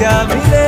كاملة.